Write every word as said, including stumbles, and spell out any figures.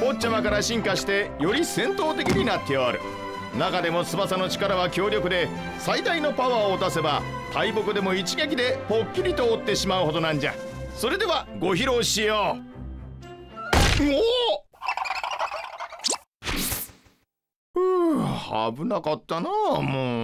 ポッチャマから進化してより戦闘的になっておる。中でも翼の力は強力で、最大のパワーを出せば大木でも一撃でポッキリと折ってしまうほどなんじゃ。それではご披露しよう。おお、ふう、危なかったな。もう